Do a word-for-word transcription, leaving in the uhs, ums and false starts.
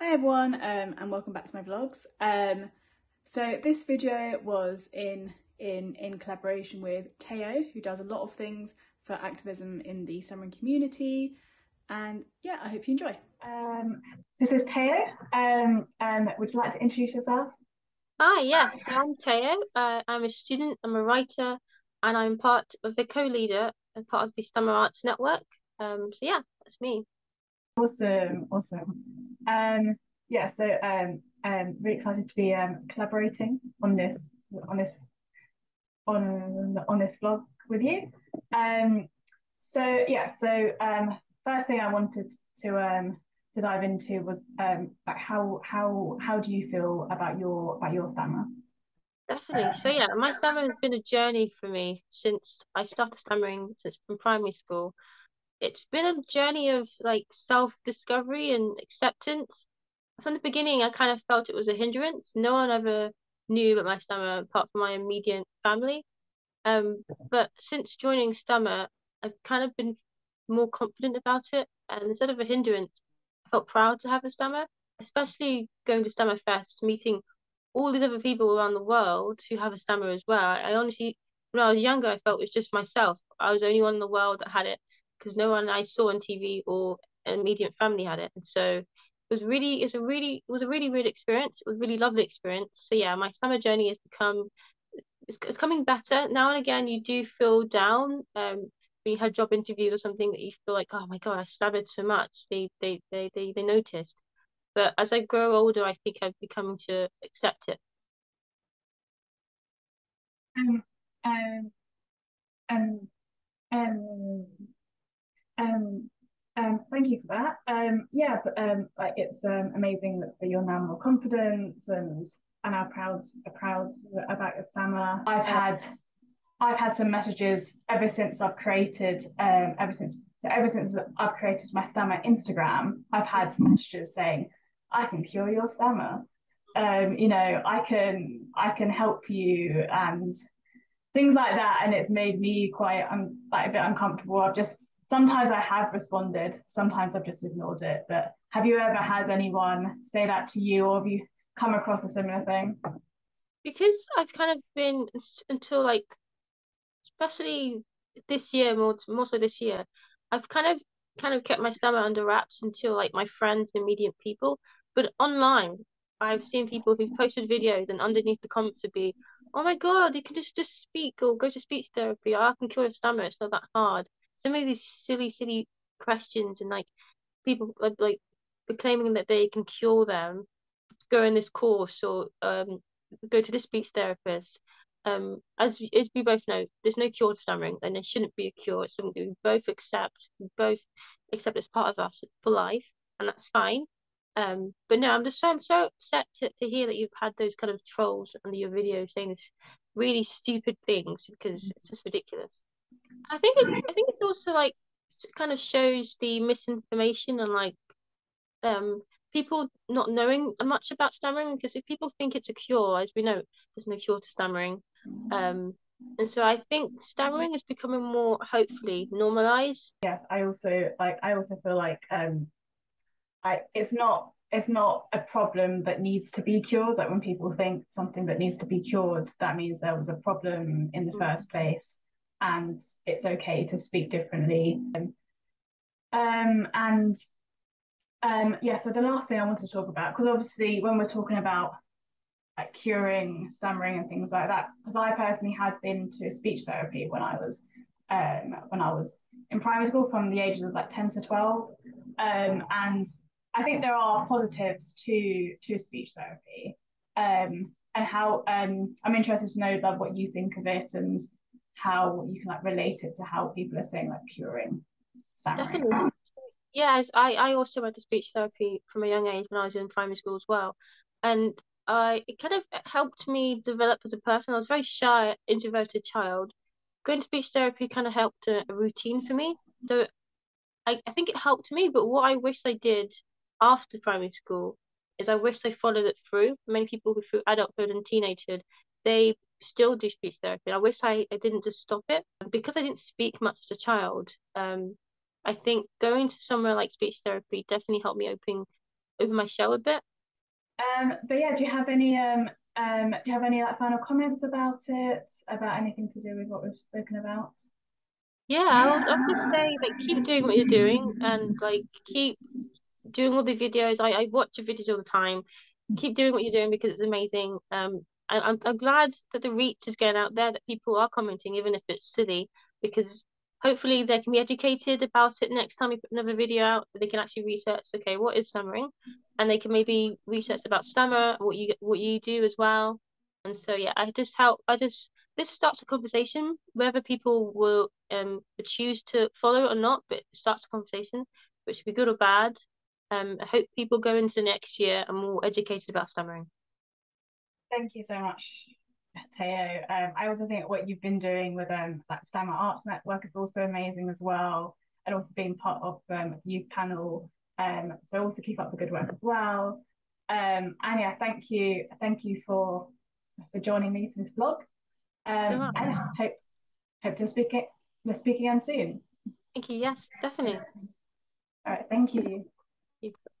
Hi everyone um, and welcome back to my vlogs. Um, so this video was in, in, in collaboration with Tayo, who does a lot of things for activism in the Stammerfest community, and yeah, I hope you enjoy. Um, this is Tayo. Um, um, would you like to introduce yourself? Hi, yes, I'm Tayo. Uh, I'm a student, I'm a writer, and I'm part of the co-leader and part of the STAMMA Arts Network. Um, so yeah, that's me. Awesome, awesome. Um, yeah, so um, um, really excited to be um, collaborating on this on this on on this vlog with you. Um, so yeah, so um, first thing I wanted to um, to dive into was um, like how how how do you feel about your about your stammer? Definitely. So yeah, my stammer has been a journey for me since I started stammering since from primary school. It's been a journey of like self-discovery and acceptance. From the beginning, I kind of felt it was a hindrance. No one ever knew about my stammer apart from my immediate family. Um, but since joining stammer, I've kind of been more confident about it. And instead of a hindrance, I felt proud to have a stammer, especially going to Stammerfest, meeting all these other people around the world who have a stammer as well. I honestly, when I was younger, I felt it was just myself. I was the only one in the world that had it, because no one I saw on T V or an immediate family had it. And so it was really, it's a really, it was a really weird experience. It was a really lovely experience. So yeah, my stammer journey has become, it's, it's coming better. Now and again, you do feel down um, when you have job interviews or something that you feel like, oh my God, I stammered so much. They, they, they, they, they noticed. But as I grow older, I think I've become to accept it. Um, um, um, um. Um, um, thank you for that. Um, yeah, but um, like it's um, amazing that, that you're now more confident and and are proud are proud about your stammer. I've had I've had some messages ever since I've created um, ever since so ever since I've created my stammer Instagram. I've had messages saying, "I can cure your stammer. Um, you know, I can I can help you," and things like that. And it's made me quite um, like a bit uncomfortable. I've just Sometimes I have responded, sometimes I've just ignored it, but have you ever had anyone say that to you, or have you come across a similar thing? Because I've kind of been, until like, especially this year, more, more so this year, I've kind of kind of kept my stammer under wraps until like my friends and immediate people, but online, I've seen people who've posted videos and underneath the comments would be, oh my God, you can just, just speak or go to speech therapy, or I can cure a stammer, it's not that hard. Some of these silly, silly questions, and like people like claiming that they can cure them, go in this course or um go to this speech therapist. Um, as as we both know, there's no cure to stammering, and there shouldn't be a cure. It's something we both accept, we both accept as part of us for life, and that's fine. Um, but no, I'm just so I'm so upset to, to hear that you've had those kind of trolls under your videos saying these really stupid things, because it's just ridiculous. I think it, I think it also like kind of shows the misinformation and like um people not knowing much about stammering, because if people think it's a cure, as we know, there's no cure to stammering. Um, and so I think stammering is becoming more hopefully normalized. Yes, I also like I also feel like um, I it's not it's not a problem that needs to be cured. Like when people think something that needs to be cured, that means there was a problem in the mm. first place. And it's okay to speak differently. Um, um, and um, yeah, so the last thing I want to talk about, because obviously when we're talking about like curing stammering and things like that, because I personally had been to speech therapy when I was um, when I was in primary school from the ages of like ten to twelve, um, and I think there are positives to to speech therapy, um, and how um, I'm interested to know like what you think of it and how you can like relate it to how people are saying like curing stammering. Definitely. Yeah, I, I also went to speech therapy from a young age when I was in primary school as well. And I it kind of helped me develop as a person. I was a very shy, introverted child. Going to speech therapy kind of helped a, a routine for me. So I, I think it helped me, but what I wish I did after primary school is I wish I followed it through. Many people who through adulthood and teenagehood, they still do speech therapy. I wish I, I didn't just stop it. Because I didn't speak much as a child, um, I think going to somewhere like speech therapy definitely helped me open over my shell a bit. Um, but yeah, do you have any um, um, do you have any like final comments about it? About anything to do with what we've spoken about? Yeah, I would just say like keep doing what you're doing, and like keep doing all the videos. I, I watch your videos all the time. Keep doing what you're doing because it's amazing. Um, I, I'm I'm glad that the reach is going out there, that people are commenting, even if it's silly, because hopefully they can be educated about it next time we put another video out. They can actually research, okay, what is stammering, and they can maybe research about stammer, what you what you do as well. And so yeah, I just help. I just this starts a conversation, whether people will um choose to follow it or not, but it starts a conversation, which should be good or bad. Um, I hope people go into the next year and more educated about stammering. Thank you so much, Tayo. Um, I also think what you've been doing with um, that STAMMA Arts Network is also amazing as well, and also being part of um, youth panel. Um, so also keep up the good work as well. Um, Anya, thank you, thank you for for joining me for this vlog, um, and I hope hope to speak it. Let's speak again soon. Thank you. Yes, definitely. All right. Thank you. Thank you.